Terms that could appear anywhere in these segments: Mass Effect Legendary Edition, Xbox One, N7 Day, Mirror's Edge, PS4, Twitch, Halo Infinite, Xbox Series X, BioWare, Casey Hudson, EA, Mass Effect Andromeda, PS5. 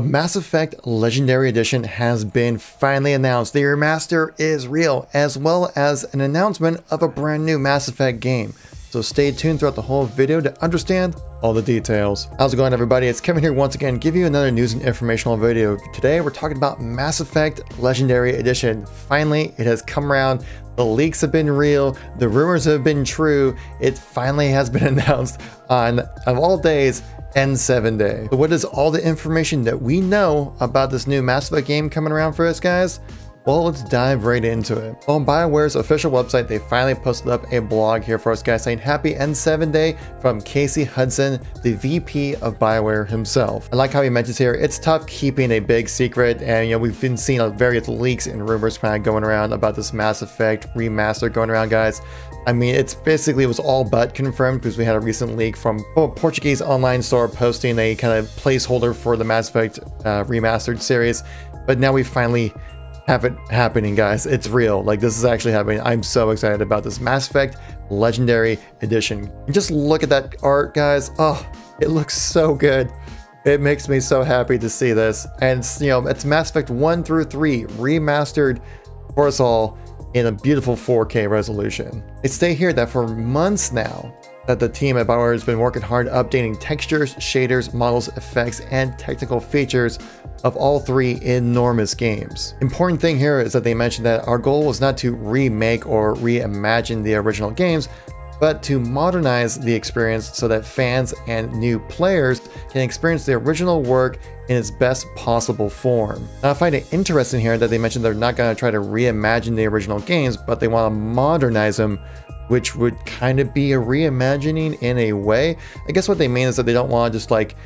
The Mass Effect Legendary Edition has been finally announced. The remaster is real, as well as an announcement of a brand new Mass Effect game. So stay tuned throughout the whole video to understand all the details. How's it going, everybody? It's Kevin here once again, giving you another news and informational video. Today we're talking about Mass Effect Legendary Edition. Finally, it has come around. The leaks have been real, the rumors have been true. It finally has been announced on, of all days, N7 Day. So what is all the information that we know about this new Mass Effect game coming around for us, guys? Well, let's dive right into it. On BioWare's official website, they finally posted up a blog here for us, guys, saying happy N7 Day from Casey Hudson, the VP of BioWare himself. I like how he mentions here, it's tough keeping a big secret, and you know, we've been seeing various leaks and rumors kind of going around about this Mass Effect remaster going around, guys. I mean, it's basically, it was all but confirmed because we had a recent leak from a Portuguese online store posting a kind of placeholder for the Mass Effect remastered series, but now we finally have it happening, guys. It's real. Like, this is actually happening. I'm so excited about this Mass Effect Legendary Edition. And just look at that art, guys. Oh, it looks so good. It makes me so happy to see this. And it's, you know, it's Mass Effect 1 through 3 remastered for us all in a beautiful 4K resolution. It's stated here that for months now that the team at BioWare has been working hard updating textures, shaders, models, effects, and technical features of all three enormous games. Important thing here is that they mentioned that our goal was not to remake or reimagine the original games, but to modernize the experience so that fans and new players can experience the original work in its best possible form. Now, I find it interesting here that they mentioned they're not going to try to reimagine the original games, but they want to modernize them, which would kind of be a reimagining in a way. I guess what they mean is that they don't want to just like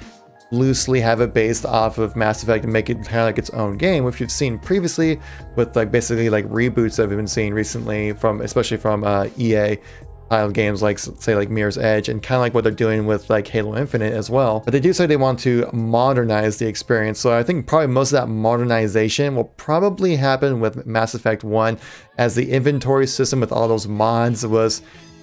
loosely have it based off of Mass Effect and make it kind of like its own game, which we've seen previously with like basically like reboots that we've been seeing recently from, especially from EA games like, say, like Mirror's Edge, and kind of like what they're doing with like Halo Infinite as well. But they do say they want to modernize the experience, so I think probably most of that modernization will probably happen with Mass Effect 1, as the inventory system with all those mods was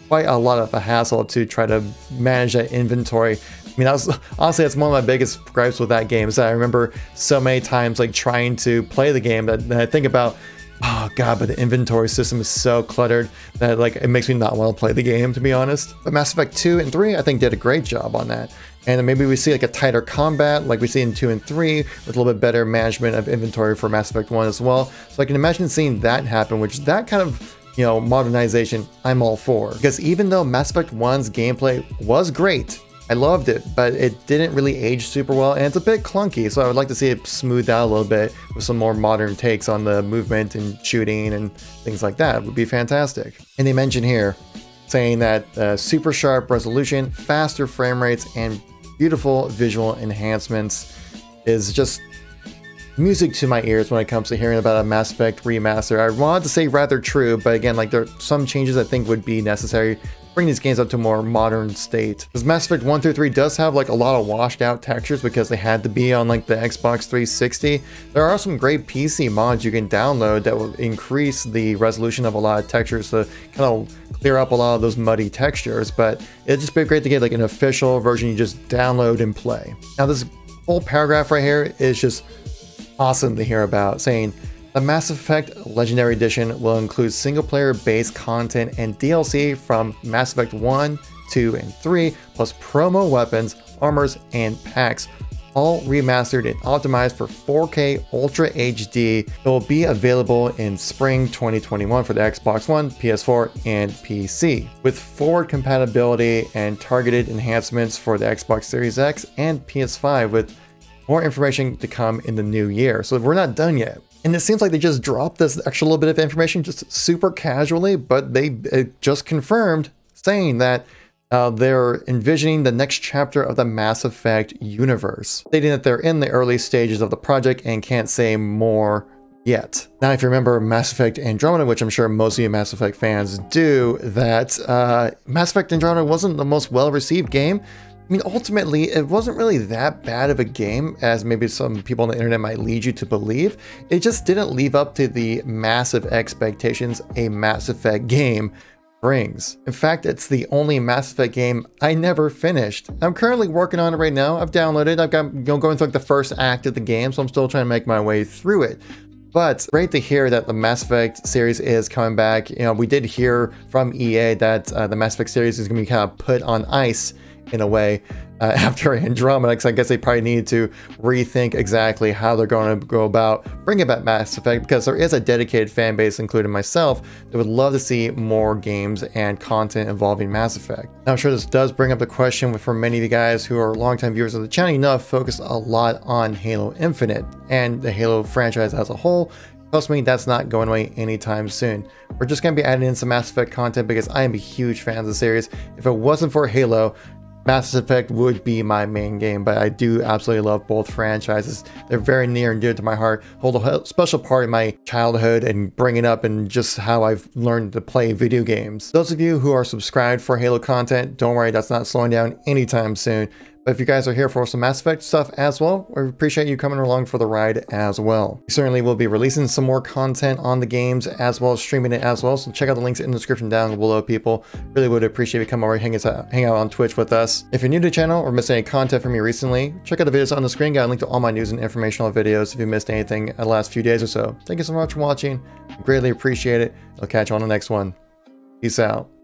quite a lot of a hassle to try to manage that inventory. I mean, that was, honestly, that's one of my biggest gripes with that game, is that I remember so many times like trying to play the game that I think about, oh god, but the inventory system is so cluttered that like it makes me not want to play the game, to be honest. But Mass Effect 2 and 3 I think did a great job on that. And maybe we see like a tighter combat like we see in 2 and 3 with a little bit better management of inventory for Mass Effect 1 as well. So I can imagine seeing that happen, which that kind of, you know, modernization I'm all for. Because even though Mass Effect 1's gameplay was great, I loved it, but it didn't really age super well, and it's a bit clunky, so I would like to see it smoothed out a little bit with some more modern takes on the movement and shooting and things like that. It would be fantastic. And they mention here, saying that super sharp resolution, faster frame rates, and beautiful visual enhancements is just music to my ears when it comes to hearing about a Mass Effect remaster. I wanted to say rather true, but again, like, there are some changes I think would be necessary to bring these games up to a more modern state. Because Mass Effect 1 through 3 does have like a lot of washed out textures because they had to be on like the Xbox 360. There are some great PC mods you can download that will increase the resolution of a lot of textures to kind of clear up a lot of those muddy textures, but it'd just be great to get like an official version you just download and play. Now, this whole paragraph right here is just awesome to hear about, saying the Mass Effect Legendary Edition will include single-player based content and DLC from Mass Effect 1, 2, and 3, plus promo weapons, armors, and packs, all remastered and optimized for 4K Ultra HD. It will be available in spring 2021 for the Xbox One, PS4, and PC, with forward compatibility and targeted enhancements for the Xbox Series X and PS5, with more information to come in the new year. So we're not done yet. And it seems like they just dropped this extra little bit of information just super casually, but they just confirmed, saying that they're envisioning the next chapter of the Mass Effect universe, stating that they're in the early stages of the project and can't say more yet. Now, if you remember Mass Effect Andromeda, which I'm sure most of you Mass Effect fans do, that Mass Effect Andromeda wasn't the most well-received game. I mean, ultimately, it wasn't really that bad of a game as maybe some people on the internet might lead you to believe. It just didn't live up to the massive expectations a Mass Effect game brings. In fact, it's the only Mass Effect game I never finished. I'm currently working on it right now. I've downloaded, I've got going through like the first act of the game, so I'm still trying to make my way through it. But great to hear that the Mass Effect series is coming back. You know, we did hear from EA that the Mass Effect series is going to be kind of put on ice in a way after Andromeda, because I guess they probably need to rethink exactly how they're going to go about bringing back Mass Effect, because there is a dedicated fan base, including myself, that would love to see more games and content involving Mass Effect. Now, I'm sure this does bring up the question for many of you guys who are longtime viewers of the channel. You know, I've focused a lot on Halo Infinite and the Halo franchise as a whole. Trust me, that's not going away anytime soon. We're just going to be adding in some Mass Effect content because I am a huge fan of the series. If it wasn't for Halo, Mass Effect would be my main game, but I do absolutely love both franchises. They're very near and dear to my heart, hold a special part in my childhood and bringing up and just how I've learned to play video games. Those of you who are subscribed for Halo content, don't worry, that's not slowing down anytime soon. But if you guys are here for some Mass Effect stuff as well, we appreciate you coming along for the ride as well. We certainly will be releasing some more content on the games as well as streaming it as well. So check out the links in the description down below, people. Really would appreciate you coming over and hang out on Twitch with us. If you're new to the channel or missed any content from me recently, check out the videos on the screen. Got a link to all my news and informational videos if you missed anything in the last few days or so. Thank you so much for watching. I greatly appreciate it. I'll catch you on the next one. Peace out.